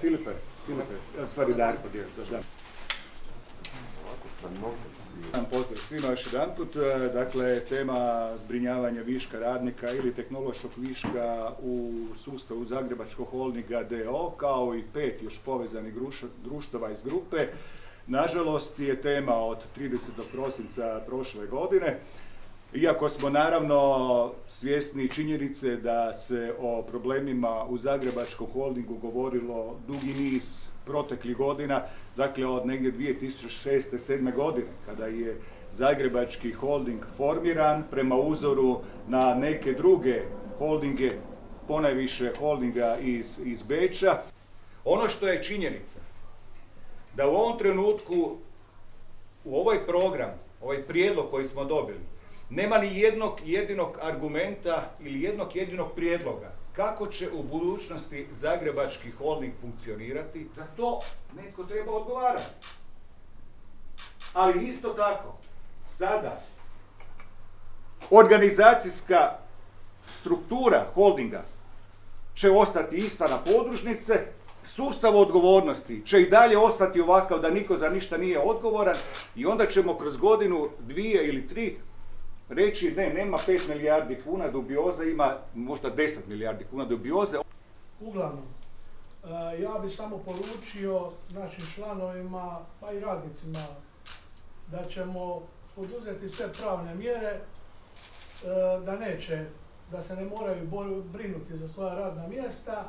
Filipe, stvari Darko djel, doš dan. Pozdrav svima još jedan put, dakle tema zbrinjavanja viška radnika ili tehnološkog viška u sustavu Zagrebačkog holdinga D.O. kao i 5 još povezanih društava iz grupe. Nažalost je tema od 30. prosinca prošle godine. Iako smo naravno svjesni činjenice da se o problemima u Zagrebačkom holdingu govorilo dugi niz proteklih godina, dakle od negdje 2006-2007. godine kada je Zagrebački holding formiran prema uzoru na neke druge holdinge, ponajviše holdinga iz Beča. Ono što je činjenica da u ovom trenutku u ovaj program, ovaj prijedlog koji smo dobili, nema ni jednog jedinog argumenta ili jednog jedinog prijedloga kako će u budućnosti Zagrebački holding funkcionirati. Za to netko treba odgovarati. Ali isto tako, sada organizacijska struktura holdinga će ostati ista na podružnice, sustav odgovornosti će i dalje ostati ovakav da niko za ništa nije odgovoran i onda ćemo kroz godinu, dvije ili tri reći ne, nema 5 milijardi kuna dubioze, ima možda 10 milijardi kuna dubioze. Uglavnom, ja bi samo poručio našim članovima pa i radnicima da ćemo poduzeti sve pravne mjere, da se ne moraju brinuti za svoja radna mjesta,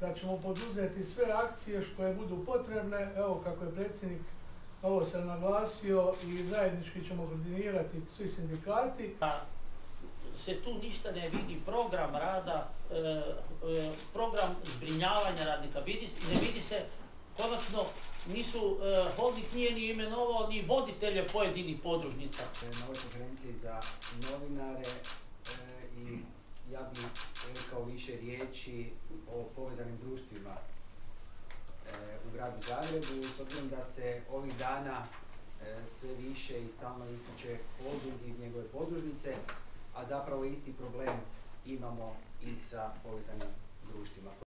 da ćemo poduzeti sve akcije koje budu potrebne, evo kako je predsjednik ovo sam naglasio i zajednički ćemo koordinirati svi sindikati. Se tu ništa ne vidi program rada, program zbrinjavanja radnika. Ne vidi se, konačno holding nije ni imenovao ni voditelje pojedinih podružnica. Na ovoj konferenciji za novinare i ja bih rekao više riječi o povezanim društvima u gradu Zagrebu, s obzirom da se ovih dana sve više i stalno ističe holding i njegove podružnice, a zapravo isti problem imamo i sa povezanim društvima.